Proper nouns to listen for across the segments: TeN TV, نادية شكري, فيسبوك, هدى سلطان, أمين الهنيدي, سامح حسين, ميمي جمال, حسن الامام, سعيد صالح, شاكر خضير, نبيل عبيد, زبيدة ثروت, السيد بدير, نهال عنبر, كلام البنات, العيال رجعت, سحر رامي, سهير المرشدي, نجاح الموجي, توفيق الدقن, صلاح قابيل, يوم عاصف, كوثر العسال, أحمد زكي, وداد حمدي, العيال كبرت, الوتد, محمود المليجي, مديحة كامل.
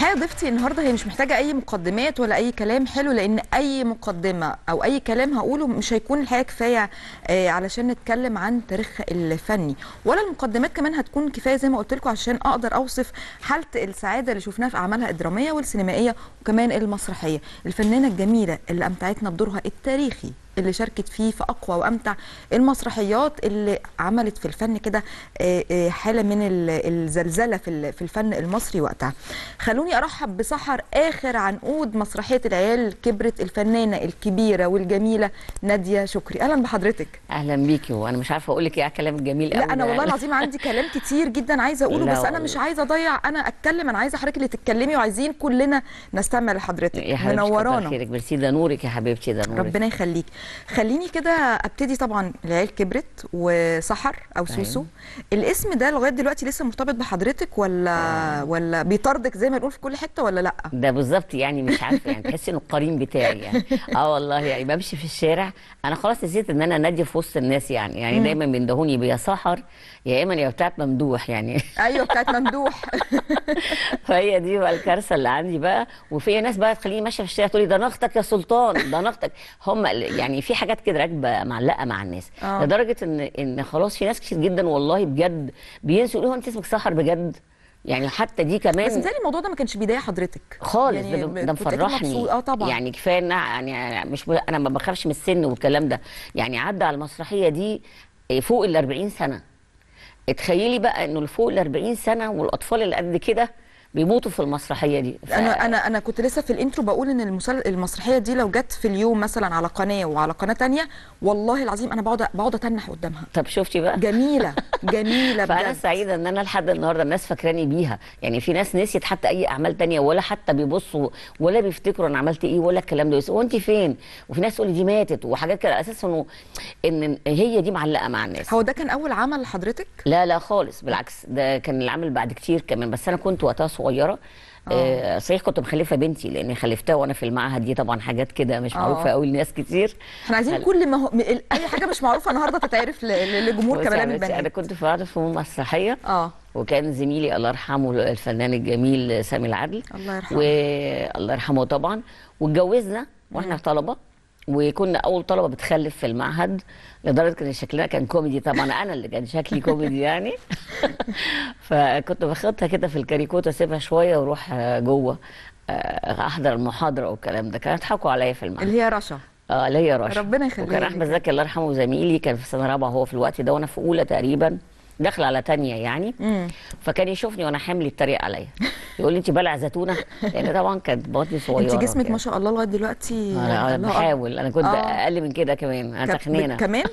الحقيقه ضيفتي النهارده هي مش محتاجه اي مقدمات ولا اي كلام حلو، لان اي مقدمه او اي كلام هقوله مش هيكون الحقيقه كفايه علشان نتكلم عن تاريخها الفني، ولا المقدمات كمان هتكون كفايه زي ما قلت لكم عشان اقدر اوصف حاله السعاده اللي شفناها في اعمالها الدراميه والسينمائيه وكمان المسرحيه. الفنانه الجميله اللي امتعتنا بدورها التاريخي اللي شاركت فيه في اقوى وامتع المسرحيات، اللي عملت في الفن كده حاله من الزلزله في الفن المصري وقتها. خلوني ارحب بسحر اخر عنقود مسرحيه العيال كبرت، الفنانه الكبيره والجميله نادية شكري. اهلا بحضرتك. اهلا بيكي. وانا مش عارفه اقول لك ايه على الكلام الجميل قوي. لا انا والله العظيم عندي كلام كتير جدا عايزه اقوله، بس انا مش عايزه اضيع، انا اتكلم، انا عايزه حضرتك اللي تتكلمي، وعايزين كلنا نستمع لحضرتك. منورانا. ميرسي، ده نورك يا حبيبتي، ده نورك، ربنا يخليك. خليني كده ابتدي. طبعا العيال كبرت وسحر او سوسو، الاسم ده لغايه دلوقتي لسه مرتبط بحضرتك ولا بيطاردك زي ما نقول في كل حته ولا لا؟ ده بالظبط يعني مش عارفه يعني تحسي انه القرين بتاعي يعني. والله يعني بمشي في الشارع انا خلاص نسيت ان انا ناديه في وسط الناس يعني دايما بيندهوني بيا سحر يا ايمن يا بتاعت ممدوح يعني. ايوه بتاعت ممدوح. فهي دي بقى الكارثه اللي عندي بقى. وفي ناس بقى تخليني ماشيه في الشارع تقول لي ده نغتك يا سلطان، ده نغتك. هم يعني في حاجات كده راكبه معلقه مع الناس لدرجه ان خلاص في ناس كتير جدا والله بجد بينسوا يقولوا انت اسمك سحر بجد يعني. حتى دي كمان، بس مثالي الموضوع ده ما كانش بيضايق حضرتك خالص يعني، ده مفرحني طبعا يعني. كفايه ان يعني مش انا ما بخافش من السن والكلام ده يعني. عدى على المسرحيه دي فوق ال 40 سنه. تخيلي بقى انه فوق ال 40 سنه والاطفال اللي قد كده بيموتوا في المسرحيه دي. انا كنت لسه في الانترو بقول ان المسرحيه دي لو جت في اليوم مثلا على قناه وعلى قناه ثانيه والله العظيم انا بقعد اتنح قدامها. طب شفتي بقى؟ جميله جميله. فانا سعيده ان انا لحد النهارده الناس فاكراني بيها يعني. في ناس نسيت حتى اي اعمال ثانيه، ولا حتى بيبصوا ولا بيفتكروا انا عملت ايه ولا الكلام ده، يسالوا انت فين، وفي ناس تقول دي ماتت وحاجات كده، على اساس انه ان هي دي معلقه مع الناس. هو ده كان اول عمل لحضرتك؟ لا خالص، بالعكس ده كان العمل بعد كتير كمان، بس انا كنت وقتها صغيره. صحيح كنت مخلفه بنتي لاني خلفتها وانا في المعهد. دي طبعا حاجات كده مش معروفه قوي لناس كتير. احنا عايزين كل ما هو اي حاجه مش معروفه النهارده تتعرف لجمهور كلام البنات. انا كنت في مسرحيه وكان زميلي الله يرحمه الفنان الجميل سامي العدل، الله يرحمه والله يرحمه طبعا، واتجوزنا واحنا طلبه، وكنا اول طلبه بتخلف في المعهد، لدرجه ان شكلنا كان كوميدي طبعا. انا اللي كان شكلي كوميدي يعني. فكنت باخدها كده في الكاريكوت اسيبها شويه واروح جوه احضر المحاضره والكلام ده. كانوا يضحكوا عليا في المعهد. اللي هي رشا. اللي هي رشا، ربنا يخليها. وكان احمد زكي الله يرحمه زميلي، كان في سنه رابعه هو في الوقت ده وانا في اولى تقريبا داخله على ثانيه يعني. فكان يشوفني وانا حامل يتريق عليا يقول لي انت بلع زيتونه، لان طبعا كانت بطني صغيره. انت جسمك ما شاء الله لغايه دلوقتي. انا بحاول، انا كنت اقل من كده كمان، انا تخنينه كمان.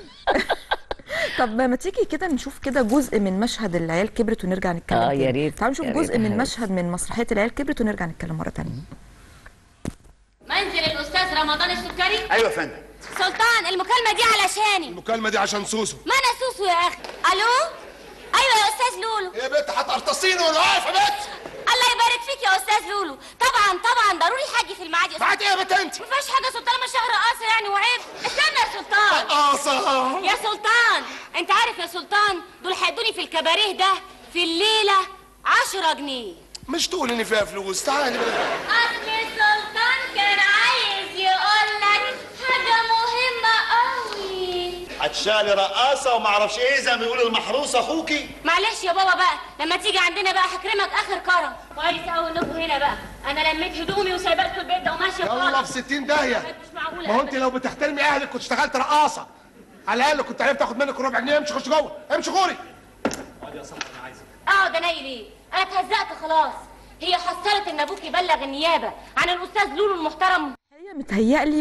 طب ما تيجي كده نشوف كده جزء من مشهد العيال كبرت ونرجع نتكلم. يا ريت. تعالوا نشوف جزء من مشهد من مسرحيه العيال كبرت ونرجع نتكلم مره ثانيه. منزل الاستاذ رمضان السكري. ايوه يا فندم. سلطان المكالمه دي علشاني. المكالمه دي عشان سوسو. ما انا سوسو يا اخي. الو. ايوه يا استاذ لولو. يا بنت هتقرطصيني وانا واقفه يا بنت. الله يبارك فيك يا استاذ لولو. طبعا ضروري حاجه في الميعاد. ميعاد ايه يا بنت انت؟ مفيش حاجه يا سلطان، ما الشهر قاصر يعني وعيب. استنى يا سلطان. قاصر يا سلطان. انت عارف يا سلطان دول هيدوني في الكباريه ده في الليله 10 جنيه. مش تقول ان فيها فلوس. تعالي. اصل السلطان كان عايز يقول لك حاجه مهمه قوي. هتشالي رقاصه وما اعرفش ايه زي ما بيقول المحروس اخوكي. معلش يا بابا بقى، لما تيجي عندنا بقى هكرمك اخر كرم. كويس قوي انكم هنا بقى. انا لميت هدومي وسايباكوا البيت ده وماشيه خالص. يلا في 60 داهيه. مش معقوله. ما هو انت لو بتحترمي اهلك كنت اشتغلت رقاصه، على الاقل كنت عرفت اخد منك ال4 جنيه. امشي خش جوه. امشي غوري. اقعد يا صاحبي انا عايزك. اقعد انا ليه؟ انا اتهزقت خلاص. هي حصلت ان ابوك يبلغ النيابه عن الاستاذ لولو المحترم. متهيألي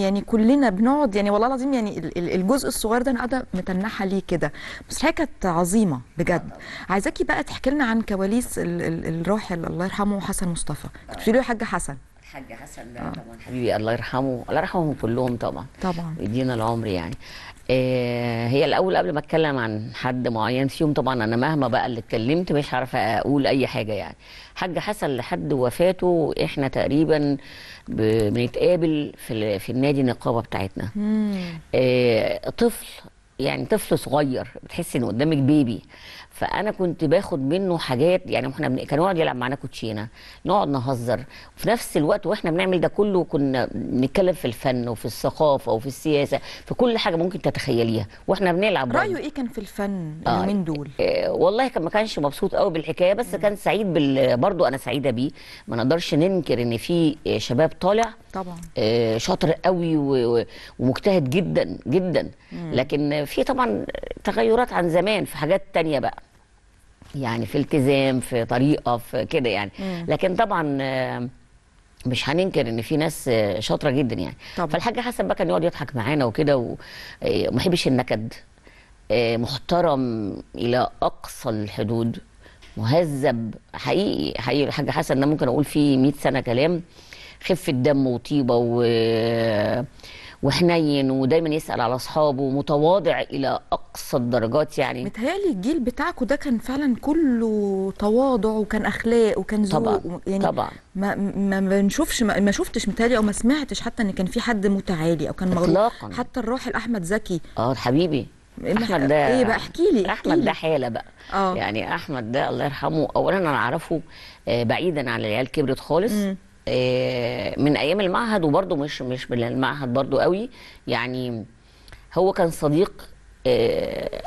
يعني كلنا بنقعد يعني والله العظيم يعني الجزء الصغير ده انا قاعده متنحه ليه كده. مسرحيه كانت عظيمه بجد. عايزاكي بقى تحكي لنا عن كواليس الراحل الله يرحمه حسن مصطفى. كنت بتقولي له يا حاج حسن. الحاج حسن ده طبعا حبيبي الله يرحمه. الله يرحمهم كلهم طبعا ويدينا العمر يعني. هي الاول قبل ما اتكلم عن حد معين فيهم طبعا انا مهما بقى اللي اتكلمت مش عارفه اقول اي حاجه يعني. حاج حسن لحد وفاته احنا تقريبا بنتقابل في النادي النقابه بتاعتنا. طفل يعني طفل صغير، بتحسي ان قدامك بيبي. فانا كنت باخد منه حاجات، يعني احنا كان يقعد يلعب معانا كوتشينه، نقعد نهزر، وفي نفس الوقت واحنا بنعمل ده كله كنا بنتكلم في الفن وفي الثقافه وفي السياسه، في كل حاجه ممكن تتخيليها واحنا بنلعب. رايه ايه كان في الفن اليومين دول؟ والله كان ما كانش مبسوط قوي بالحكايه، بس كان سعيد برضه انا سعيده بيه. ما نقدرش ننكر ان في شباب طالع طبعا شاطر قوي ومجتهد جدا جدا، لكن في طبعا تغيرات عن زمان في حاجات تانية بقى، يعني في التزام، في طريقه، في كده يعني. لكن طبعا مش هننكر ان في ناس شاطره جدا يعني طبعا. فالحاجه حسن بقى كان يقعد يضحك معانا وكده، وما يحبش النكد، محترم الى اقصى الحدود، مهذب حقيقي حقيقي. الحاج حسن ده ممكن اقول فيه 100 سنه كلام، خفه دم وطيبه وحنين، ودايما يسال على اصحابه، متواضع الى اقصى الدرجات يعني. متهيألي الجيل بتاعكم ده كان فعلا كله تواضع، وكان اخلاق وكان ذوق طبعا يعني. طبعا ما بنشوفش، ما شفتش متهيألي او ما سمعتش حتى ان كان في حد متعالي او كان مغلوب. حتى الراحل احمد زكي حبيبي احمد ده ايه بقى، احكيلي احمد ده حاله بقى يعني. احمد ده الله يرحمه، اولا انا اعرفه بعيدا عن العيال كبرت خالص، من ايام المعهد، وبرده مش من المعهد برده قوي يعني. هو كان صديق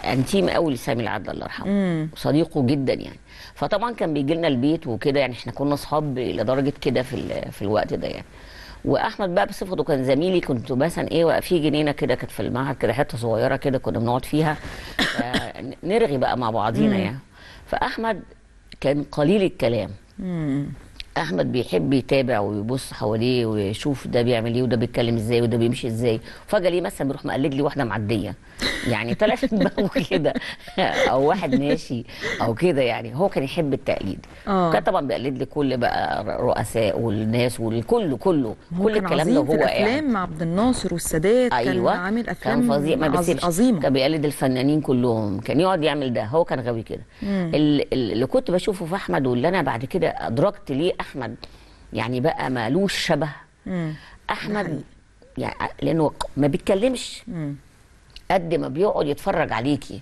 انتيم قوي لسامي العدل الله يرحمه، صديقه جدا يعني. فطبعا كان بيجي لنا البيت وكده يعني، احنا كنا اصحاب لدرجه كده في الوقت ده يعني. واحمد بقى بصفته كان زميلي، كنت مثلا في جنينه كده كانت في المعهد كده، حته صغيره كده كنا بنقعد فيها نرغي بقى مع بعضينا يعني. فاحمد كان قليل الكلام، احمد بيحب يتابع ويبص حواليه ويشوف ده بيعمل ايه وده بيتكلم ازاي وده بيمشي ازاي. فجاه ليه مثلا بيروح مقلد لي واحده معديه يعني، طلعت دماغه كده، او واحد ماشي او كده يعني. هو كان يحب التقليد، كان طبعا بيقلد لي كل بقى الرؤساء والناس والكله كله كل الكلام ده. هو افلام مع عبد الناصر والسادات، كان عامل افلام كان فظيع، ما بيسيبش، كان بيقلد الفنانين كلهم، كان يقعد يعمل ده. هو كان غبي كده. اللي كنت بشوفه في احمد، واللي انا بعد كده ادركت ليه احمد يعني بقى مالوش شبه. احمد يعني لانه ما بيتكلمش قد ما بيقعد يتفرج عليكي،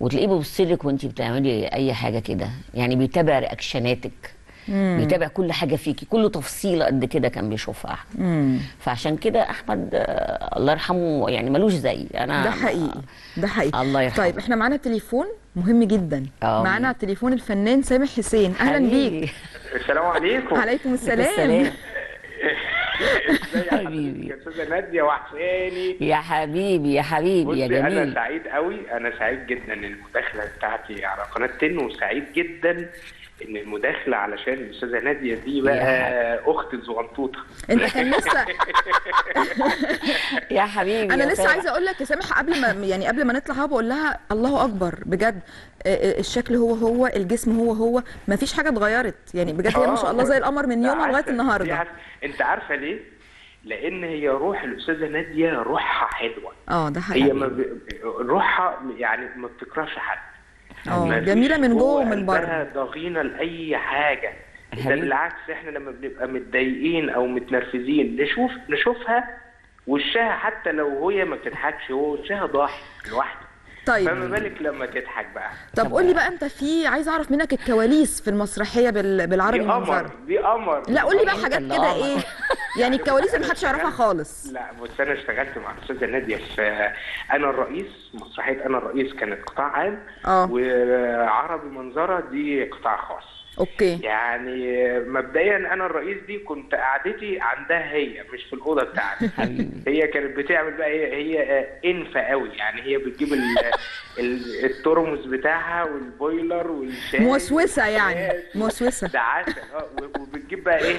وتلاقيه بيبص لك وانتي بتعملي اي حاجه كده يعني، بيتابع رياكشناتك، بيتابع كل حاجه فيكي، كل تفصيله قد كده كان بيشوفها احمد. فعشان كده احمد الله يرحمه يعني مالوش زي انا. ده حقيقي، ده حقيقي الله يرحمه. طيب احنا معانا تليفون مهم جدا، معانا على التليفون الفنان سامح حسين. اهلا بيك. السلام عليكم. وعليكم السلام. ازيك حبيبي يا استاذه ناديه وحساني؟ يا حبيبي يا حبيبي يا جميل. انا سعيد قوي، انا سعيد جدا المداخله بتاعتي على قناه تن، وسعيد جدا ان المداخله علشان الاستاذه ناديه دي بقى اختي الزغنطوطه. انت كان لسه يا حبيبي، انا لسه عايزه اقول لك يا سامح قبل ما يعني قبل ما نطلع، بقول لها الله اكبر بجد، الشكل هو الجسم هو ما فيش حاجه اتغيرت يعني بجد. هي ما شاء الله زي القمر من يومها لغايه النهارده. انت عارفه ليه؟ لان هي روح الاستاذه ناديه روحها حلوه. ده حقيقي. هي روحها يعني ما بتكرهش حد، جميله من جوه ومن بره، عندها ضغينه لاي حاجه. ده بالعكس، احنا لما بنبقى متضايقين او متنرفزين نشوفها وشها، حتى لو هي ما بتضحكش هو وشها ضاحك لوحده. طيب فما بالك لما تضحك بقى. طب قول لي بقى، انت عايز اعرف منك الكواليس في المسرحيه بالعربي المنظر دي قمر. لا قول لي بقى حاجات كده يعني الكواليس اللي محدش يعرفها خالص. لا بص، انا اشتغلت مع الاستاذه ناديه في انا الرئيس، مسرحيه انا الرئيس كانت قطاع عام، وعربي منظره دي قطاع خاص. اوكي. يعني مبدئيا انا الرئيس دي كنت قعدتي عندها، هي مش في الاوضه بتاعتي. هي كانت بتعمل بقى، هي انفه قوي يعني، هي بتجيب الترمس بتاعها والبويلر والشاي، موسوسه يعني، موسوسه دعاسه. وبتجيب بقى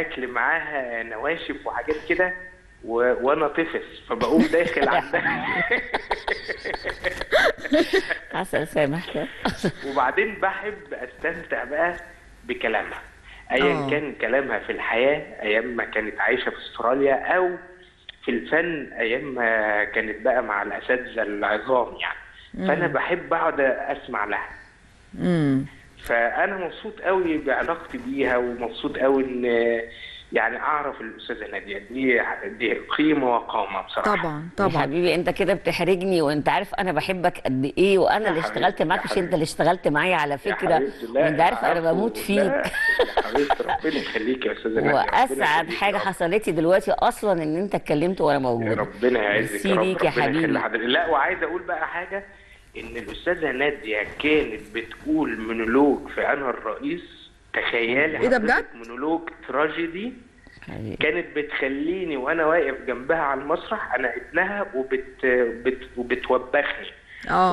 اكل معاها، نواشف وحاجات كده، وانا طفس فبقوم داخل عندها. عسل سامح. وبعدين بحب استمتع بقى بكلامها ايا كان كلامها في الحياه، ايام ما كانت عايشه في استراليا او في الفن، ايام ما كانت بقى مع الاساتذه العظام يعني. فانا بحب اقعد اسمع لها. فانا مبسوط قوي بعلاقتي بيها، ومبسوط قوي ان يعني اعرف الاستاذه ناديه دي قيمه وقامه بصراحه. طبعا طبعا يا حبيبي انت كده بتحرجني، وانت عارف انا بحبك قد ايه، وانا اللي اشتغلت معاك مش انت اللي اشتغلت معايا على فكره، وانت عارف انا بموت فيك حبيبتي. ربنا يخليك يا استاذه ناديه. واسعد حاجه حصلت لي دلوقتي اصلا ان انت اتكلمت وانا موجوده. ربنا يعزك يا رب، ربنا يخلي. لا وعايز اقول بقى حاجه، ان الاستاذه ناديه كانت بتقول مونولوج في أنا الرئيس، تخيلي ايه ده بجد؟ مونولوج تراجيدي كانت بتخليني وانا واقف جنبها على المسرح انا ابنها، وبتوبخني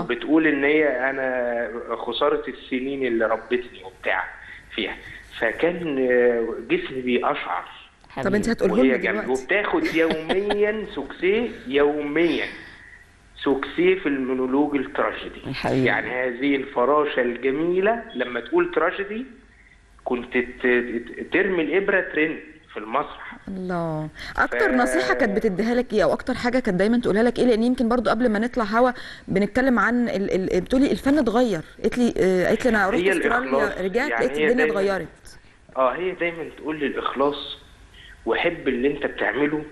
وبتقول ان هي انا خساره السنين اللي ربتني وبتاع فيها، فكان جسمي بيقشعر. طب انت هتقولهم دلوقتي. وبتاخد يوميا سوكسيه، يوميا سوكسيه في المونولوج التراجيدي. يعني هذه الفراشه الجميله لما تقول تراجيدي كنت ترمي الابره ترن في المسرح. الله. اكتر نصيحه كانت بتديها لك ايه، او اكتر حاجه كانت دايما تقولها لك ايه؟ لان يمكن برضو قبل ما نطلع هوا بنتكلم عن بتقولي الفن اتغير، قالت لي انا رحت استراليا رجعت يعني لقيت الدنيا اتغيرت. هي دايما تقول لي الاخلاص وحب اللي انت بتعمله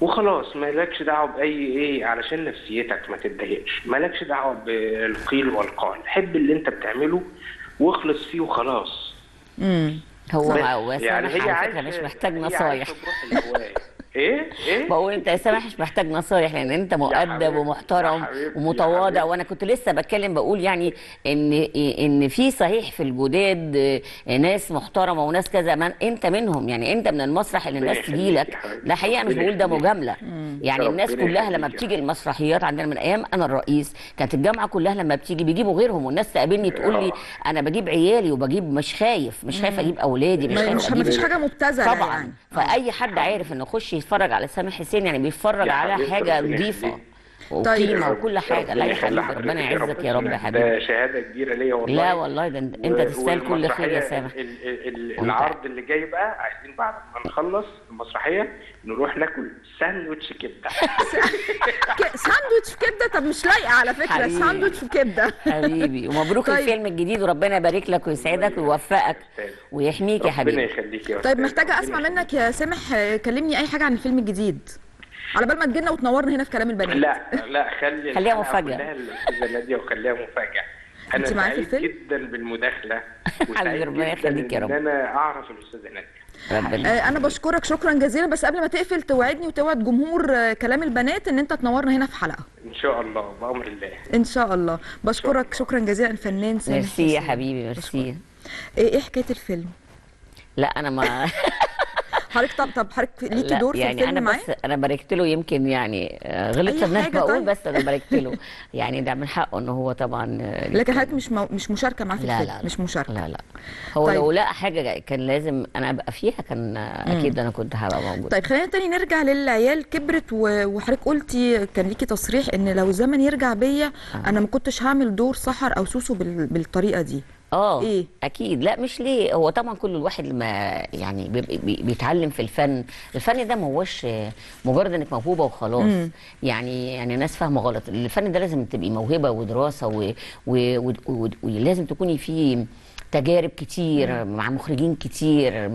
وخلاص، مالكش دعوه باي علشان نفسيتك ما تتضايقش، مالكش دعوه بالقيل والقال، حب اللي انت بتعمله واخلص فيه وخلاص. هو يعني هي عايزه مش محتاج نصايح. ايه بقول انت يا سامح مش محتاج نصايح، لان انت مؤدب ومحترم ومتواضع. وانا كنت لسه بتكلم بقول يعني ان في صحيح في الجداد ناس محترمه وناس كذا، من انت منهم، يعني انت من المسرح اللي الناس تجي لك. ده حقيقه مش بقول ده مجامله، يعني الناس كلها لما بتيجي المسرحيات عندنا من ايام انا الرئيس كانت الجامعه كلها لما بتيجي بيجيبوا غيرهم، والناس تقابلني تقول لي انا بجيب عيالي وبجيب مش خايف اجيب اولادي، مش مفيش حاجه مبتذله طبعا يعني. فاي حد عارف انه يخش يتفرج على سامح حسين يعني بيتفرج على حاجه نظيفه وقيمه وكل حاجه. لا يا حبيبي ربنا يعزك يا رب يا حبيبي، ده شهاده كبيره ليا والله. لا والله ده انت تستاهل كل خير يا سامح. العرض اللي جاي بقى عايزين بعد ما نخلص المسرحيه نروح ناكل ساندوتش كبده. ساندوتش كبده؟ طب مش لايقه على فكره ساندوتش كبده. حبيبي ومبروك الفيلم الجديد، وربنا يبارك لك ويسعدك ويوفقك ويحميك يا حبيبي. ربنا يخليك يا رب. طيب محتاجه اسمع منك يا سامح، كلمني اي حاجه عن الفيلم الجديد على بال ما تجينا وتنورنا هنا في كلام البنات. لا خليها مفاجأة نادية، وخليها مفاجأة. أنا سعيد جدا بالمداخلة وسعيد جدا إن أنا أعرف الأستاذة نادية. أنا بشكرك شكرا جزيلا، بس قبل ما تقفل توعدني وتوعد جمهور كلام البنات إن أنت تنورنا هنا في حلقة إن شاء الله بأمر الله. إن شاء الله. بشكرك شكرا جزيلا الفنان سامح. ميرسي يا حبيبي، ميرسي. إيه حكاية الفيلم؟ لا أنا ما حضرتك طب حضرتك ليكي دور يعني في الفيلم معايا؟ يعني انا باركت له، يمكن يعني غلطت ان انا بقول، بس انا باركت له يعني ده من حقه ان هو طبعا. لكن حضرتك مش مشاركه معاه في الفيلم؟ لا مش مشاركه. لا هو طيب. لو لقى حاجه كان لازم انا ابقى فيها كان اكيد انا كنت هبقى موجوده. طيب خلينا تاني نرجع للعيال كبرت، وحضرتك قلتي كان ليكي تصريح ان لو الزمن يرجع بيا انا ما كنتش هعمل دور سحر او سوسو بالطريقه دي. إيه؟ اكيد. لا مش ليه، هو طبعا كل الواحد لما يعني بيتعلم في الفن ده ما هوش مجرد انك موهوبه وخلاص. يعني الناس فاهمه غلط، الفن ده لازم تبقي موهبه ودراسه ولازم تكوني فيه تجارب كتير مع مخرجين كتير،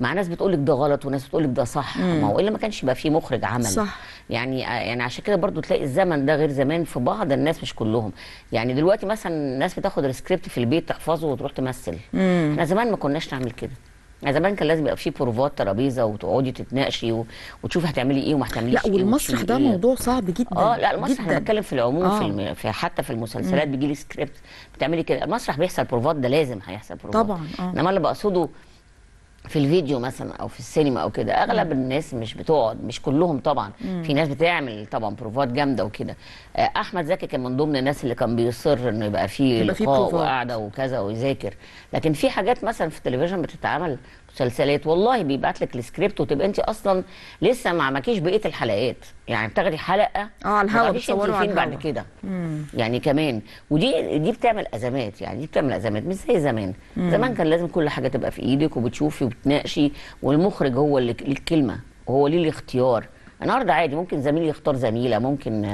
مع ناس بتقولك ده غلط وناس بتقولك ده صح. ما هو الا ما كانش يبقى فيه مخرج عمل صح. يعني عشان كده برضو تلاقي الزمن ده غير زمان في بعض الناس، مش كلهم. يعني دلوقتي مثلا الناس بتاخد السكريبت في البيت تحفظه وتروح تمثل. احنا زمان ما كناش نعمل كده، زمان كان لازم يبقى فيه بروفات ترابيزه وتقعدي تتناقشي وتشوفي هتعملي ايه وما هتعملي ايه. لا والمسرح ده موضوع صعب جدا. لا المسرح انا بتكلم في العموم في حتى في المسلسلات بيجي لي سكريبت بتعملي كده. المسرح بيحصل بروفات، ده لازم هيحصل بروفات طبعا. انما اللي بقصده في الفيديو مثلا او في السينما او كده اغلب الناس مش بتقعد، مش كلهم طبعا. في ناس بتعمل طبعا بروفات جامده وكده. احمد زكي كان من ضمن الناس اللي كان بيصر انه يبقى فيه لقاء وقعده وكذا ويذاكر. لكن في حاجات مثلا في التلفزيون بتتعمل مسلسلات والله بيبعت لك السكريبت وتبقى انت اصلا لسه ما عملكيش بقيه الحلقات، يعني بتاخدي حلقه على الهوا بتصوروا على الهوا بعد كده. يعني كمان ودي بتعمل ازمات، يعني دي بتعمل ازمات مش زي زمان. زمان كان لازم كل حاجه تبقى في ايدك وبتشوفي وبتناقشي، والمخرج هو اللي ليه الكلمه وهو ليه الاختيار. النهارده عادي ممكن زميل يختار زميله، ممكن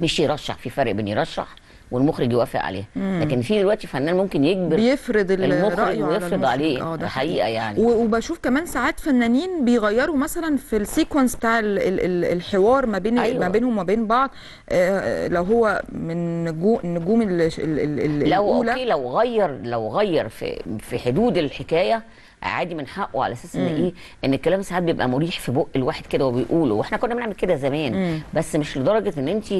مش يرشح، في فرق بين يرشح والمخرج يوافق عليها. لكن في دلوقتي فنان ممكن يجبر بيفرض المخرج ويفرض عليه الحقيقه يعني. وبشوف كمان ساعات فنانين بيغيروا مثلا في السيكونس بتاع الحوار ما بين ما بينهم وما بين بعض. لو هو من نجوم الاولى لو غير في حدود الحكايه عادي من حقه، على اساس ان ايه ان الكلام ساعات بيبقى مريح في بق الواحد كده وبيقوله، واحنا كنا بنعمل كده زمان. بس مش لدرجه ان انت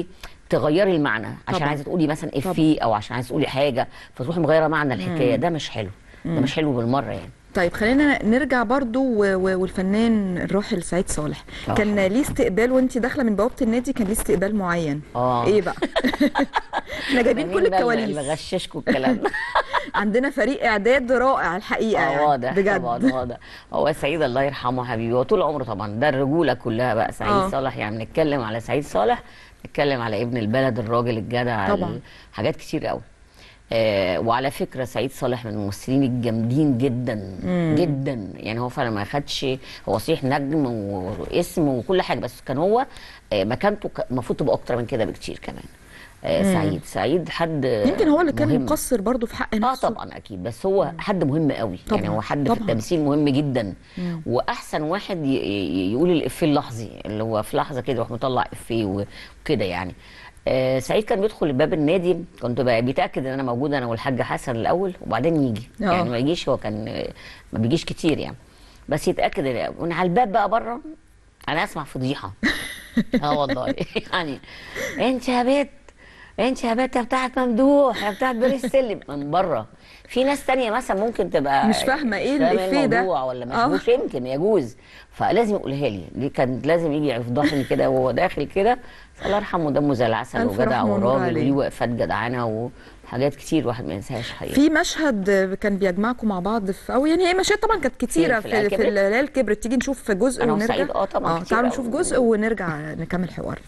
تغيري المعنى عشان عايزه تقولي مثلا افيه او عشان عايزه تقولي حاجه فتروحي مغيره معنى الحكايه. ده مش حلو، ده مش حلو بالمره يعني. طيب خلينا نرجع برضو والفنان الراحل سعيد صالح كان ليه استقبال، وانت داخله من بوابه النادي كان ليه استقبال معين. ايه بقى؟ احنا جايبين كل الكواليس اللي غششكوا الكلام. عندنا فريق اعداد رائع الحقيقه يعني. واضح بجد. واضح. هو سعيد الله يرحمه حبيبي، وطول عمره طبعا ده الرجوله كلها بقى سعيد صالح يعني. نتكلم على سعيد صالح، نتكلم على ابن البلد، الراجل الجدع، حاجات كتير قوي. وعلى فكره سعيد صالح من الممثلين الجامدين جدا جدا يعني. هو فعلا ما خدش، هو صحيح نجم واسم وكل حاجه، بس كان هو مكانته المفروض تبقى اكتر من كده بكتير كمان. سعيد حد يمكن هو اللي كان مقصر برضه في حق نفسه. طبعا اكيد، بس هو حد مهم قوي يعني. هو حد في التمثيل مهم جدا، واحسن واحد يقول الافيه اللحظي اللي هو في لحظه كده يروح مطلع افيه وكده يعني. سعيد كان بيدخل باب النادي، كنت بيتاكد ان انا موجوده انا والحاج حسن الاول، وبعدين يجي يعني ما يجيش. هو كان ما بيجيش كتير يعني، بس يتاكد وانا على الباب بقى بره انا اسمع فضيحه. والله يعني انت يا بت بتاعت ممدوح، يا بتاعت بير السلم، من بره. في ناس ثانيه مثلا ممكن تبقى مش فاهمه ايه الافيه ده ولا مش يمكن يجوز، فلازم يقولها لي. كان لازم يجي يفضحني كده وهو داخل كده. الله يرحمه دمه زي العسل وجدع وراجل، وليه وقفات جدعانه وحاجات كتير الواحد ما ينساهاش حقيقي. في مشهد كان بيجمعكم مع بعض في او يعني هي مشاهد طبعا كانت كتيره في العيال كبرت. تيجي نشوف جزء ونرجع. سعيد طبعا تعالوا نشوف جزء ونرجع نكمل حوار.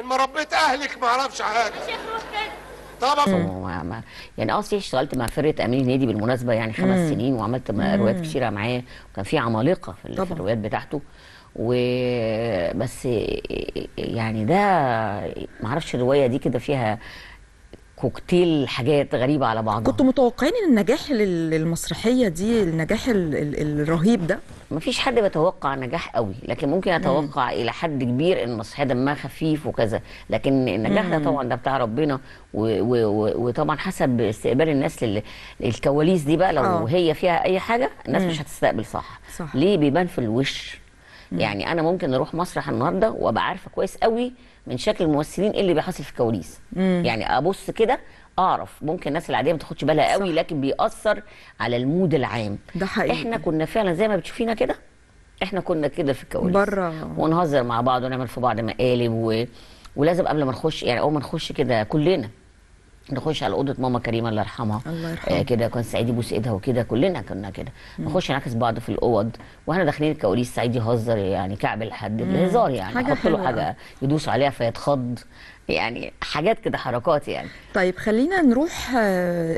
اما ربيت اهلك ما اعرفش حاجه. طبعا يعني صحيح اشتغلت مع فرقه امين الهنيدي بالمناسبه يعني 5 سنين، وعملت روايات كتيره معاه، وكان في عمالقه في الروايات بتاعته. وبس يعني ده ما اعرفش الروايه دي كده فيها كوكتيل حاجات غريبه على بعضها. كنتوا متوقعين النجاح للمسرحيه دي، النجاح الرهيب ده؟ مفيش حد بيتوقع نجاح قوي، لكن ممكن اتوقع الى حد كبير ان المسرحيه دمها خفيف وكذا، لكن النجاح ده طبعا ده بتاع ربنا. وطبعا حسب استقبال الناس للكواليس دي بقى. لو هي فيها اي حاجه الناس مش هتستقبل صح. ليه؟ بيبان في الوش يعني. انا ممكن اروح مسرح النهارده وابقى عارفه كويس قوي من شكل الممثلين ايه اللي بيحصل في الكواليس يعني. ابص كده اعرف. ممكن الناس العاديه ما تاخدش بالها قوي، لكن بيأثر على المود العام. ده حقيقي. احنا كنا فعلا زي ما بتشوفينا كده، احنا كنا كده في الكواليس بره، ونهزر مع بعض ونعمل في بعض مقالب ولازم قبل ما نخش يعني، اول ما نخش كده كلنا نخش على اوضه ماما كريمه الله يرحمها. كده كان سعيد يبوس ايدها وكده، كلنا كنا كده نخش نعكس بعض في الاوض واحنا داخلين الكواليس. سعيد يهزر يعني، كعبل حد بالهزار يعني، احط له حاجه يدوس عليها فيتخض يعني، حاجات كده حركات يعني. طيب خلينا نروح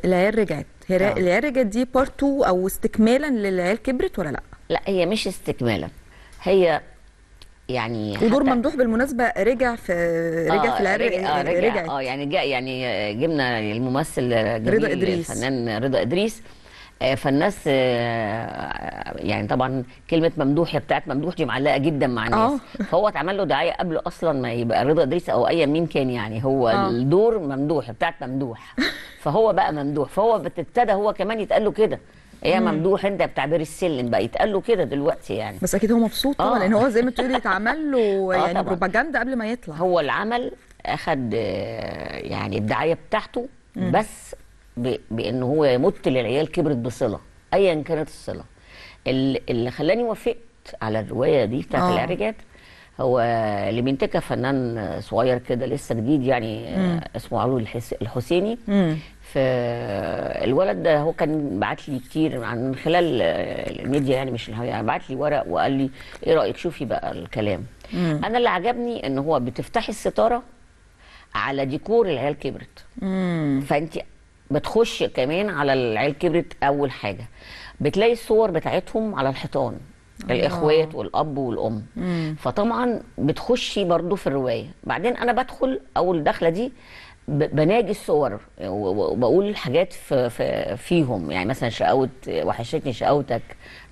العيال رجعت. العيال رجعت دي بارت 2 او استكمالا للعيال كبرت ولا لا؟ لا هي مش استكمالا، هي يعني. ودور ممدوح بالمناسبه رجع في العيال رجعت. يعني جاء يعني جبنا الممثل رضا إدريس، الفنان رضا إدريس. فالناس يعني طبعا كلمه ممدوح يا بتاعت ممدوح دي معلقه جدا مع الناس. فهو اتعمل له دعايه قبل اصلا ما يبقى رضا إدريس او اي مين كان يعني. هو الدور ممدوح بتاعت ممدوح، فهو بقى ممدوح. فهو ابتدى هو كمان يتقال له كده يا ممدوح انت بتاع بير السلم، بقى يتقال له كده دلوقتي يعني. بس اكيد هو مبسوط طبعا، لان هو زي ما بتقولي اتعمل له يعني بروباجندا قبل ما يطلع. هو العمل اخد يعني الدعايه بتاعته بس بان هو يمت للعيال كبرت بصله ايا كانت الصله. اللي خلاني وافقت على الروايه دي بتاعت العيال رجعت، هو اللي بينتجها فنان صغير كده لسه جديد يعني اسمه علوي الحسيني. فالولد ده هو كان بعت لي كتير من خلال الميديا يعني، مش الحقيقه يعني. بعت لي ورق وقال لي ايه رايك شوفي بقى الكلام. انا اللي عجبني ان هو بتفتحي الستاره على ديكور العيال كبرت، فانت بتخش كمان على العيال كبرت. اول حاجه بتلاقي الصور بتاعتهم على الحيطان، الاخوات والاب والام. فطبعا بتخشي برضو في الروايه. بعدين انا بدخل اول دخله دي بناجي الصور وبقول حاجات فيهم، يعني مثلا شقاوة وحشتني شقاوتك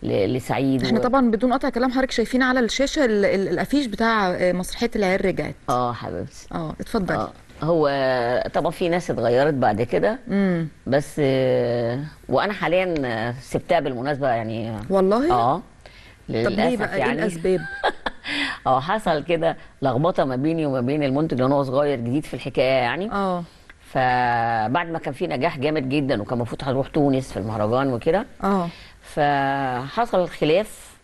لسعيد. احنا طبعا بدون قطع كلام حضرتك شايفين على الشاشه الافيش بتاع مسرحيه العيال رجعت. حبيبتي اتفضلي. هو طبعا في ناس اتغيرت بعد كده، بس وانا حاليا سبتها بالمناسبه يعني. والله للاسف. طب ليه بقى؟ يعني ايه الاسباب؟ حصل كده لخبطه ما بيني وما بين المنتج وانا صغير جديد في الحكايه يعني. فبعد ما كان في نجاح جامد جدا وكان المفروض هنروح تونس في المهرجان وكده، فحصل خلاف.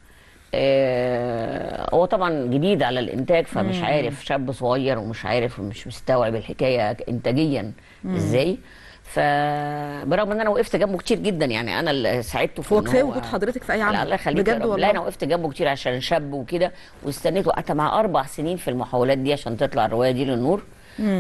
هو طبعا جديد على الانتاج فمش عارف، شاب صغير ومش عارف ومش مستوعب الحكايه انتاجيا ازاي. فبرغم ان انا وقفت جنبه كتير جدا، يعني انا اللي ساعدته في وكفايه وجود حضرتك في اي عمل. الله يخليك بجد والله. لا انا وقفت جنبه كتير عشان شاب وكده، واستنيت وقعدت معاه 4 سنين في المحاولات دي عشان تطلع الروايه دي للنور.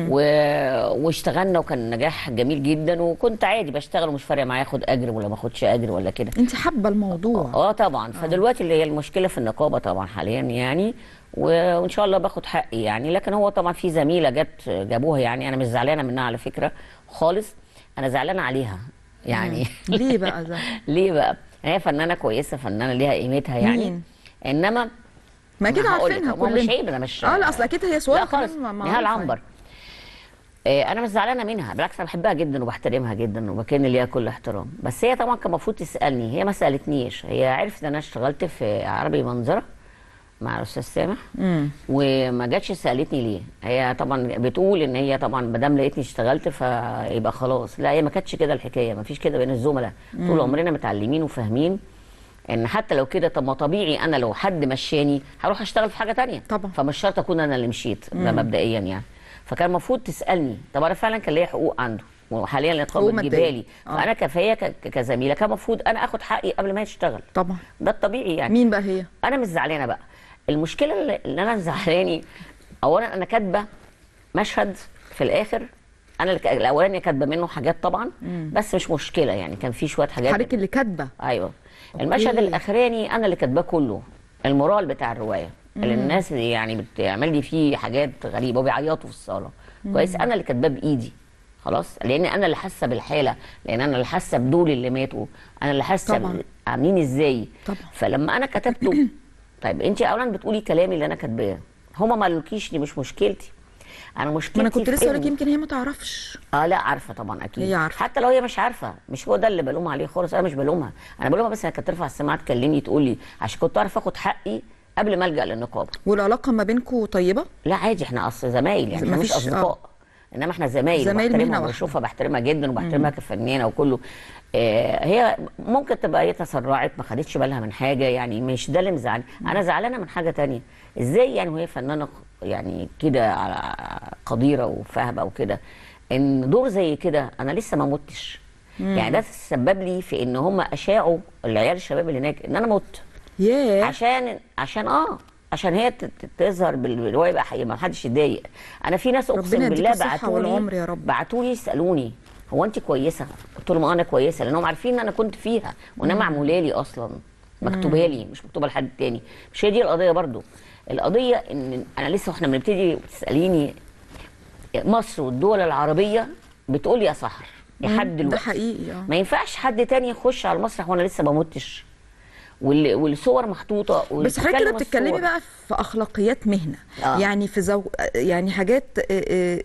واشتغلنا وكان نجاح جميل جدا، وكنت عادي بشتغل ومش فارق معايا اخد اجر ولا ما اخدش اجر ولا كده. انت حابه الموضوع. طبعا. فدلوقتي اللي هي المشكله في النقابه طبعا حاليا يعني، وان شاء الله باخد حقي يعني. لكن هو طبعا في زميله جابوها يعني، انا مش زعلانه منها على فكره خالص، انا زعلانه عليها يعني. ليه بقى ده؟ ليه بقى؟ هي فنانه كويسه، فنانه ليها قيمتها يعني. مين؟ انما ما كده عارفينها كلنا. مش عيب، انا مش لا اصل اكيد هي صورة خالص. نهال عنبر انا مش زعلانه منها، بالعكس انا بحبها جدا وبحترمها جدا وبكن ليها كل احترام. بس هي طبعا كان المفروض تسالني، هي ما سالتنيش. هي عرفت ان انا اشتغلت في عربي منظره مع الاستاذ سامح وما جاتش سالتني ليه. هي طبعا بتقول ان هي طبعا ما دام لقيتني اشتغلت فيبقى خلاص. لا هي ما كانتش كده الحكايه، ما فيش كده بين الزملاء. طول عمرنا متعلمين وفاهمين ان حتى لو كده، طب ما طبيعي انا لو حد مشاني هروح اشتغل في حاجه ثانيه طبعا، فمش شرط اكون انا اللي مشيت. ده مبدئيا يعني. فكان المفروض تسالني. طب انا فعلا كان ليا حقوق عنده، وحاليا النقابه بتجيبها لي، فانا كفايه كزميله كان المفروض انا اخد حقي قبل ما هي تشتغل طبعا، ده الطبيعي يعني. مين بقى هي؟ انا مش زعلانه بقى. المشكله اللي انا زعلاني، اولا انا كاتبه مشهد في الاخر، انا الاولاني كاتبه منه حاجات طبعا، بس مش مشكله يعني. كان في شويه حاجات حضرتك اللي كاتبه. ايوه. المشهد الاخراني انا اللي كاتباه كله، المورال بتاع الروايه اللي الناس يعني بتعمل لي فيه حاجات غريبه وبيعيطوا في الصاله. كويس. انا اللي كاتباه بايدي خلاص، لان انا اللي حاسه بالحاله، لان انا اللي حاسه بدول اللي ماتوا، انا اللي حاسه عاملين ازاي طبعا. فلما انا كتبته طيب انت اولا بتقولي كلامي اللي انا كاتباه، هما ما قالولكيش دي مش مشكلتي. انا مشكلتي، انا كنت لسه هقول لك يمكن هي ما تعرفش. لا عارفه طبعا اكيد. هي عارفه. حتى لو هي مش عارفه، مش هو ده اللي بلومها عليه خالص. انا مش بلومها، انا بلومها بس انا كانت ترفع السماعه تكلمني تقول لي عشان كنت اعرف اخد حقي قبل ما الجا للنقابه. والعلاقه ما بينكم طيبه؟ لا عادي، احنا اصل زمايل يعني، مش اصدقاء. انما احنا زمايل بحترمها وبشوفها، بحترمها جدا وبحترمها كفنانه وكله. هي ممكن تبقى هي تسرعت ما خدتش بالها من حاجه يعني، مش ده اللي مزعلني. انا زعلانه من حاجه ثانيه، ازاي يعني وهي فنانه يعني كده قديره وفاهمه وكده، ان دور زي كده انا لسه ما متش يعني. ده سبب لي في ان هم اشاعوا العيال الشباب اللي هناك ان انا مت. عشان هي تظهر بالروايه بقى حقيقه، ما حدش يتضايق. انا في ناس اقسم بالله بعتوا لي يسالوني هو انت كويسه؟ قلت لهم انا كويسه، لانهم عارفين ان انا كنت فيها وانا معموله لي اصلا، مكتوبه لي مش مكتوبه لحد تاني. مش هي دي القضيه برضو. القضيه ان انا لسه واحنا بنبتدي بتساليني مصر والدول العربيه بتقول يا سحر لحد دلوقتي. ده حقيقي. ما ينفعش حد تاني يخش على المسرح وانا لسه ما متش والصور محطوطه. بس حضرتك كده بتتكلمي بقى في اخلاقيات مهنه يعني، في يعني حاجات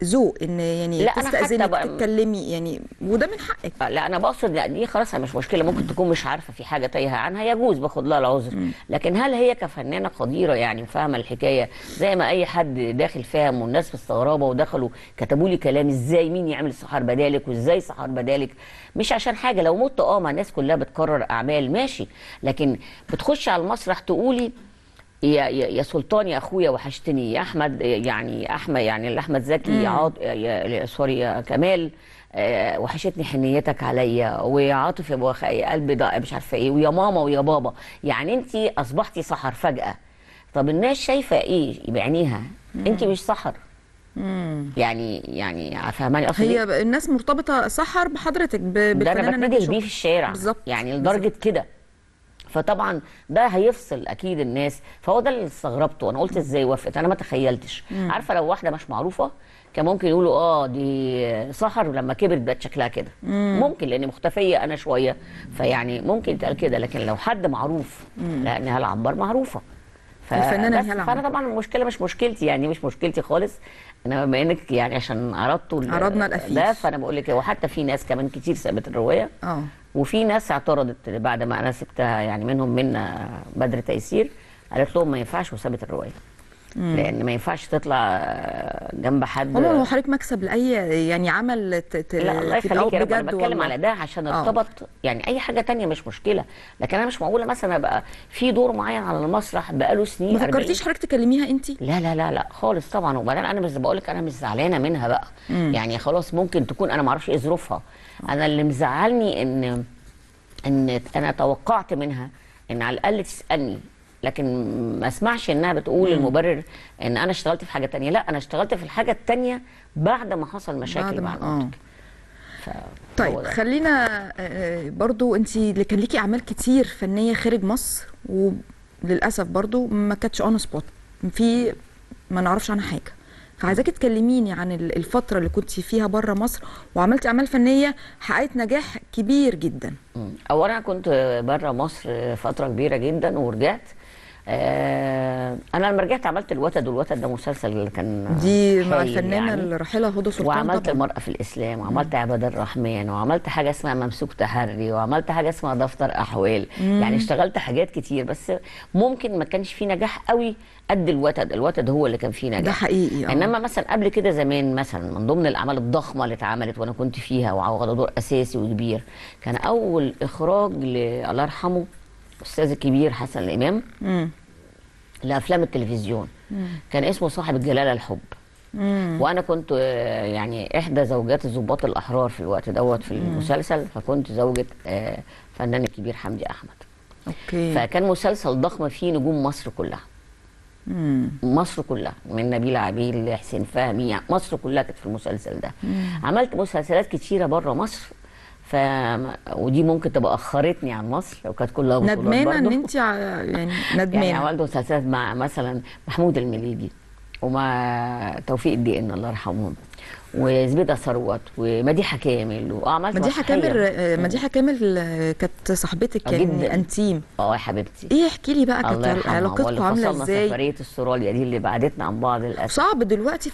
ذوق، ان يعني تستاذنك تتكلمي يعني، وده من حقك. لا انا بقصد دي خلاص مش مشكله، ممكن تكون مش عارفه في حاجه تايهه عنها، يجوز باخد لها العذر. لكن هل هي كفنانه قديره يعني فاهمه الحكايه زي ما اي حد داخل فاهم، والناس مستغربه ودخلوا كتبوا لي كلام ازاي مين يعمل سحر بدالك وازاي سحر بدالك؟ مش عشان حاجه، لو مت ما الناس كلها بتكرر اعمال ماشي، لكن بتخش على المسرح تقولي يا سلطان يا اخويا وحشتني، يا احمد يعني احمد زكي، يا سوري يا كمال وحشتني حنيتك عليا، ويا عاطف يا قلبي ضاق مش عارفه ايه، ويا ماما ويا بابا. يعني انت اصبحتي سحر فجاه. طب الناس شايفه ايه بعينيها؟ انت مش سحر يعني فاهماني اصلا. هي الناس مرتبطه سحر بحضرتك، بالفنانه اللي بتنادي بيه في الشارع بالزبط. يعني لدرجه كده. فطبعا ده هيفصل اكيد الناس. فهو ده اللي استغربته، انا قلت ازاي وافقت، انا ما تخيلتش. عارفه لو واحده مش معروفه كان ممكن يقولوا اه دي سحر لما كبرت بقت شكلها كده، ممكن لان مختفيه انا شويه، فيعني ممكن يتقال كده. لكن لو حد معروف، لا نهال عنبر معروفه، الفنانه نهال عنبر. فانا طبعا المشكله مش مشكلتي، يعني مش مشكلتي خالص. انا بما انك يعني عشان عرضنا الافيش ده، فانا بقول لك وحتى في ناس كمان كتير سابت الروايه، وفي ناس اعترضت بعد ما انا سبتها، يعني منهم منا بدر تيسير قالت لهم ما ينفعش وسابت الروايه، لان ما ينفعش تطلع جنب حد. هو حضرتك مكسب لاي يعني عمل لا الله يخليك يا رب، انا بتكلم على ده عشان ارتبط يعني اي حاجه تانية مش مشكله، لكن انا مش معقوله مثلا ابقى في دور معين على المسرح بقاله سنين. ما فكرتيش حضرتك تكلميها انت؟ لا لا لا لا خالص طبعا. وبعدين انا مش بقول لك انا مش زعلانه منها بقى، يعني خلاص ممكن تكون انا ما اعرفش ايه ظروفها. انا اللي مزعلني ان انا توقعت منها ان على الاقل تسالني، لكن ما اسمعش انها بتقول المبرر ان انا اشتغلت في حاجه تانية. لا انا اشتغلت في الحاجه التانية بعد ما حصل مشاكل مع المنتج. طيب خلينا برضو، انت اللي كان ليكي اعمال كتير فنيه خارج مصر وللاسف برضو ما كانتش اون سبوت، في ما نعرفش عنها حاجه، فعايزاكي تكلميني عن الفتره اللي كنت فيها بره مصر وعملتي اعمال فنيه حققت نجاح كبير جدا. اولا كنت بره مصر فتره كبيره جدا ورجعت. انا لما رجعت عملت الوتد، والوتد ده مسلسل اللي كان دي مع الفنانه الراحله هدى سلطان، وعملت المراه في الاسلام، وعملت عباد الرحمن، وعملت حاجه اسمها ممسوك تحري، وعملت حاجه اسمها دفتر احوال. يعني اشتغلت حاجات كتير، بس ممكن ما كانش فيه نجاح قوي قد الوتد. الوتد هو اللي كان فيه نجاح ده حقيقي. انما مثلا قبل كده زمان، مثلا من ضمن الاعمال الضخمه اللي اتعملت وانا كنت فيها وعوض دور اساسي وكبير، كان اول اخراج الله يرحمه الاستاذ الكبير حسن الامام لافلام التلفزيون، كان اسمه صاحب الجلاله الحب. وانا كنت يعني احدى زوجات الضباط الاحرار في الوقت دوت في المسلسل، فكنت زوجة فنان الكبير حمدي احمد. اوكي. فكان مسلسل ضخم فيه نجوم مصر كلها، مصر كلها، من نبيل عبيد لحسين فهمي، يعني مصر كلها كانت في المسلسل ده. عملت مسلسلات كتيره بره مصر، ودي ممكن تبقى اخرتني عن مصر لو كانت كلها بطولات. ندمانه ان انت يعني ندمانه؟ يعني عملت مسلسلات مع مثلا محمود المليجي، ومع توفيق الدقن الله يرحمهم، وزبيدة ثروت، ومديحة كامل، وعملت مديحة كامل كانت صاحبتك يعني انتيم. يا حبيبتي ايه، احكي لي بقى كانت علاقتكم عامله ازاي؟ وصلنا سفرية السوراليا دي اللي بعدتنا عن بعض للاسف. صعب دلوقتي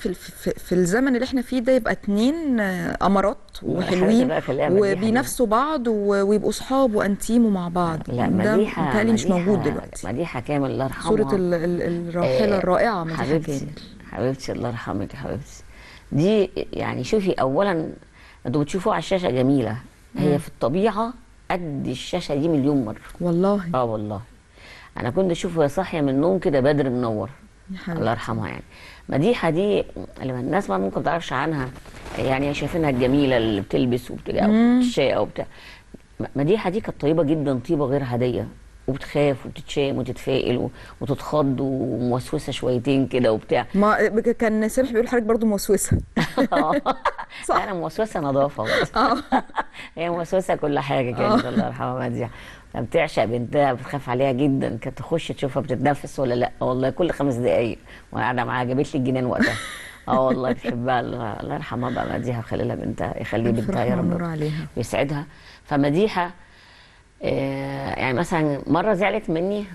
في الزمن اللي احنا فيه ده يبقى 2 امارات وحلوين وبينافسوا بعض ويبقوا صحاب وانتيم ومع بعض. لا مديحة متهيألي مش موجود دلوقتي. مديحة كامل الله يرحمها، صورة الراحلة الرائعة مديحة كامل. حبيبتي الله يرحمك يا حبيبتي. دي يعني شوفي، اولا انتوا بتشوفوها على الشاشه جميله، هي في الطبيعه قد الشاشه دي مليون مره والله. والله انا كنت اشوفها صاحيه من النوم كده بدر منور الله يرحمها. يعني مديحه دي اللي الناس ما ممكن ما تعرفش عنها، يعني شايفينها الجميله اللي بتلبس وبتتشاقى وبتاع. مديحه دي كانت طيبه جدا، طيبه غير عاديه، وبتخاف وبتتشائم وتتفائل وتتخض وموسوسه شويتين كده وبتاع. ما كان سامح بيقول لحضرتك برضه موسوسه؟ صح. انا موسوسه نظافه بس. هي موسوسه كل حاجه كانت الله يرحمها. مديحه بتعشق بنتها، بتخاف عليها جدا، كانت تخش تشوفها بتتنفس ولا لا. والله كل 5 دقائق وانا قاعده معاها، جابت لي الجنان وقتها. والله بتحبها الله يرحمها بقى مديحه، ويخلي لها بنتها، يخلي بنتها يا رب ويسعدها. فمديحه يعني مثلا مره زعلت مني،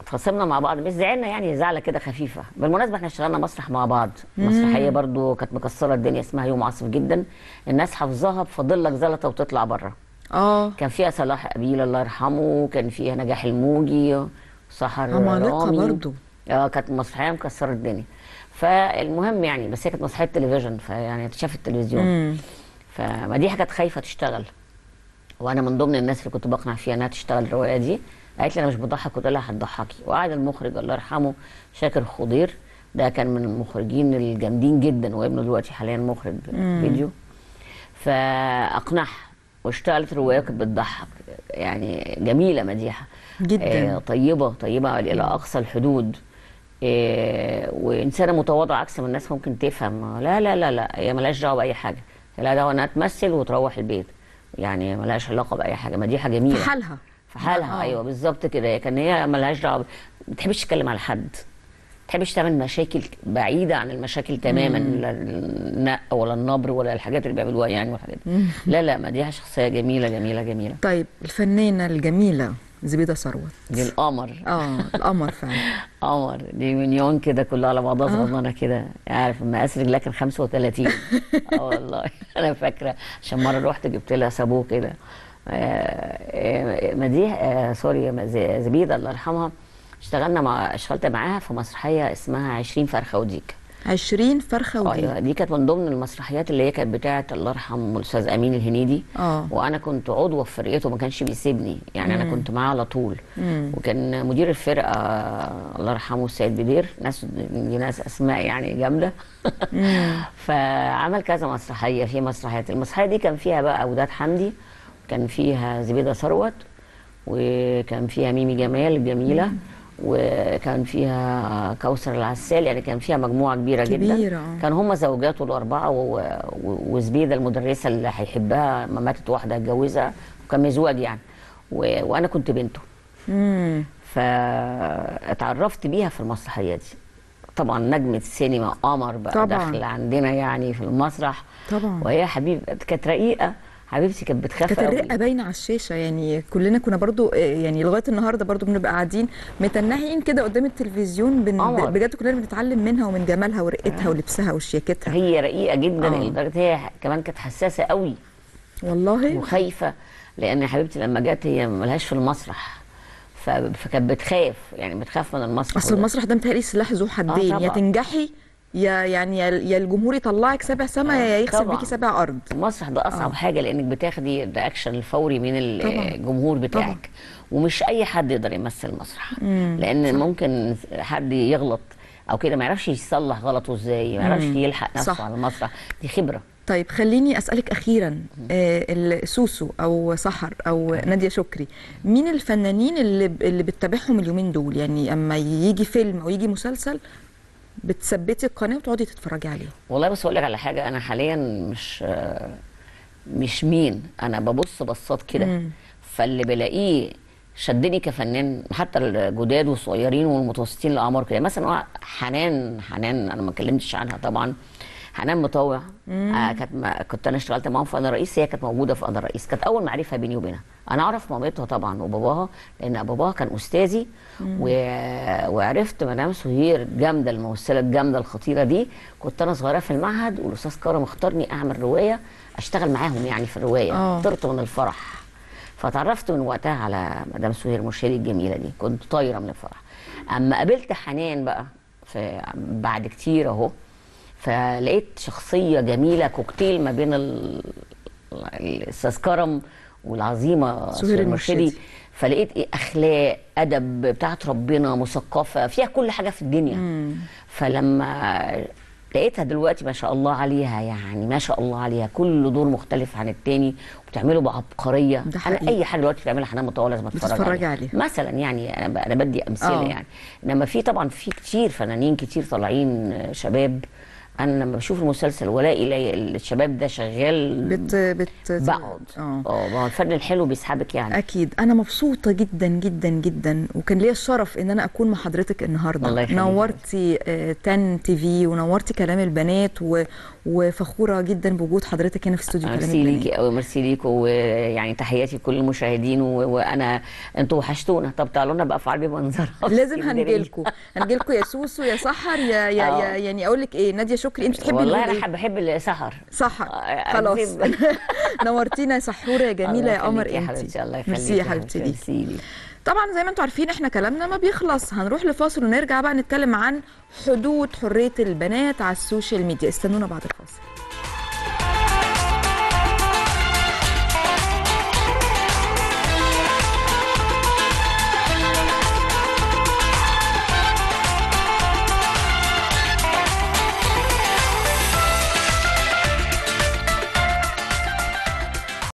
اتخاصمنا مع بعض، مش زعلنا يعني زعله كده خفيفه. بالمناسبه احنا اشتغلنا مسرح مع بعض، مسرحيه برضو كانت مكسره الدنيا اسمها يوم عاصف جدا، الناس حافظاها بفضلك زلطه وتطلع بره. كان فيها صلاح قابيل الله يرحمه، كان فيها نجاح الموجي، سحر رامي برضو. كانت مسرحيه مكسره الدنيا. فالمهم يعني بس هي كانت مسرحيه تلفزيون، فيعني اتشافت التلفزيون. فمديحه كانت خايفه تشتغل، وانا من ضمن الناس اللي كنت بقنع فيها انها تشتغل الروايه دي. قالت لي انا مش بضحك، قلت لها هتضحكي. وقعد المخرج الله يرحمه شاكر خضير، ده كان من المخرجين الجامدين جدا، وابنه دلوقتي حاليا مخرج فيديو، فاقنعها واشتغلت الروايه، كانت بتضحك يعني جميله مديحه جدا. طيبه طيبه الى اقصى الحدود، وانسانه متواضعه عكس ما الناس ممكن تفهم. لا لا لا لا، هي مالهاش دعوه باي حاجه، لا دعوه انها تمثل وتروح البيت، يعني ملهاش علاقه باي حاجه. مديحه جميله في حالها، في حالها. ايوه بالظبط كده، كان هي ملهاش دعوه، ما بتحبش تتكلم على حد، ما بتحبش تعمل مشاكل، بعيده عن المشاكل تماما، لا النق ولا النبر ولا الحاجات اللي بيعملوها يعني والحاجات دي. لا لا، مديحه شخصيه جميله جميله جميله. طيب الفنانه الجميله زبيدة ثروت دي القمر. القمر فعلا. قمر دي مليون كده كلها على بعضها صغننه كده، عارف مقاس رجلها كان 35. والله انا فاكره عشان مره رحت جبت لها صابوه كده. مديحه سوري زبيده الله يرحمها، اشتغلت معاها في مسرحيه اسمها 20 فرخة وديك. ايوه دي كانت من ضمن المسرحيات اللي هي كانت بتاعه الله يرحم الاستاذ امين الهنيدي. وانا كنت عضوه في فرقته، ما كانش بيسيبني يعني، انا كنت معاه على طول. وكان مدير الفرقه الله يرحمه السيد بدير، ناس اسماء يعني جامده. فعمل كذا مسرحيه، في مسرحيات، المسرحيه دي كان فيها بقى وداد حمدي، كان فيها زبيدة ثروت، وكان فيها ميمي جمال الجميله، وكان فيها كوثر العسال، يعني كان فيها مجموعه كبيره جدا. كان هم زوجاته الاربعه، وزبيده المدرسه اللي هيحبها ما ماتت واحده اتجوزها، وكان مزواج يعني، وانا كنت بنته. فاتعرفت بيها في المسرحيه دي. طبعا نجمه سينما قمر بقى داخل عندنا يعني في المسرح. طبعا. وهي حبيبه كانت رقيقه، حبيبتي كانت بتخاف قوي، كانت الرقه باينه على الشاشه يعني. كلنا كنا برضو يعني لغايه النهارده برضو بنبقى قاعدين متناحين كده قدام التلفزيون، بجد كلنا بنتعلم منها ومن جمالها ورقتها ولبسها وشياكتها. هي رقيقه جدا لدرجه هي كمان كانت حساسه قوي والله، وخايفه، لان حبيبتي لما جت هي مالهاش في المسرح، فكانت بتخاف يعني، بتخاف من المسرح. اصل المسرح ده متهيألي سلاح ذو حدين، يا تنجحي يا الجمهور يطلعك سبع سما، يا يكسب بيكي سبع ارض. المسرح ده اصعب حاجه، لانك بتاخدي الرياكشن الفوري من الجمهور بتاعك. ومش اي حد يقدر يمثل مسرح، لان ممكن حد يغلط او كده ما يعرفش يصلح غلطه ازاي، ما يعرفش يلحق نفسه على المسرح، دي خبره. طيب خليني اسالك اخيرا، سوسو او سحر او نادية شكري، مين الفنانين اللي بتتابعهم اليومين دول؟ يعني اما يجي فيلم او يجي مسلسل بتثبتي القناه وتقعدي تتفرجي عليه؟ والله بس هقول لك على حاجه، انا حاليا مش مين، انا بصات كده، فاللي بلاقيه شدني كفنان، حتى الجداد والصغيرين والمتوسطين الاعمار كده. مثلا حنان انا ما اتكلمتش عنها طبعا، حنان مطاوع كنت انا اشتغلت معاهم في انا الرئيس، هي كانت موجوده في انا الرئيس، كانت اول معرفه بيني وبينها. انا اعرف مامتها طبعا وباباها، لان باباها كان استاذي، وعرفت مدام سهير جامده، الممثله الجامده الخطيره دي، كنت انا صغيره في المعهد، والاستاذ كرم اختارني اعمل روايه، اشتغل معاهم يعني في الروايه، طرت من الفرح. فتعرفت من وقتها على مدام سهير المرشدي الجميله دي، كنت طايره من الفرح. اما قابلت حنان بقى بعد كتير اهو، فلقيت شخصيه جميله، كوكتيل ما بين الاستاذ كرم والعظيمه سهير المرشدي. فلقيت ايه، اخلاق، ادب، بتاعت ربنا، مثقفه، فيها كل حاجه في الدنيا. فلما لقيتها دلوقتي ما شاء الله عليها يعني، ما شاء الله عليها، كل دور مختلف عن التاني وبتعمله بعبقريه. انا اي حاجه دلوقتي بتعملها حنان مطاوع لازم اتفرج عليها مثلا يعني، انا بدي امثله يعني. انما في طبعا في كتير فنانين كتير طالعين شباب، انا لما بشوف المسلسل والاقي الشباب ده شغال بقعد. ما هو الفن الحلو بيسحبك يعني. اكيد. انا مبسوطه جدا جدا جدا، وكان ليا الشرف ان انا اكون مع حضرتك النهارده. نورتي TeN TV ونورتي كلام البنات، وفخوره جدا بوجود حضرتك هنا في استوديو كلام البنات. ميرسي ليكي قوي، ميرسي ليكي، ويعني تحياتي لكل المشاهدين. وانا انتوا وحشتونا، طب تعالوا لنا بقى في عربي منظرات، لازم هنجيلكوا يا سوسو يا سحر يا يعني اقول لك ايه، نادية شكري، انت بتحبي والله انا بحب سحر خلاص. نورتينا يا سحوره يا جميله يا قمر، انت ميرسي يا حبيبتي ليكي. طبعا زي ما انتم عارفين احنا كلامنا ما بيخلص، هنروح لفاصل ونرجع بقى نتكلم عن حدود حرية البنات على السوشيال ميديا. استنونا بعد الفاصل.